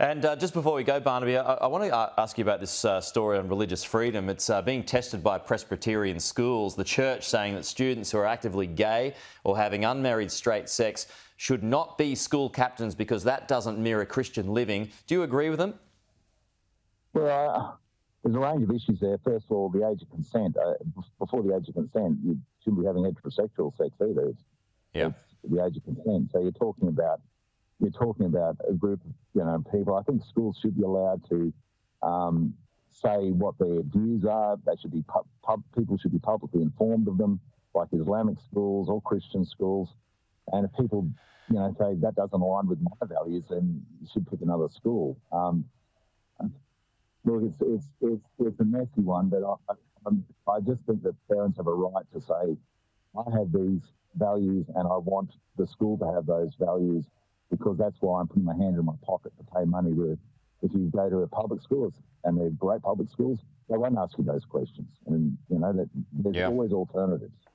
And just before we go, Barnaby, I want to ask you about this story on religious freedom. It's being tested by Presbyterian schools, the church saying that students who are actively gay or having unmarried straight sex should not be school captains because that doesn't mirror Christian living. Do you agree with them? Well, there's a range of issues there. First of all, the age of consent. Before the age of consent, you shouldn't be having heterosexual sex either. It's the age of consent. So you're talking about a group of people. I think schools should be allowed to say what their views are. They should be people should be publicly informed of them, like Islamic schools or Christian schools. And if people, say that doesn't align with my values, then you should pick another school. Look, it's a messy one, but I just think that parents have a right to say, I have these values, and I want the school to have those values, because that's why I'm putting my hand in my pocket to pay money. Where if you go to a public schools, and they're great public schools, they won't ask you those questions. And, there's always alternatives.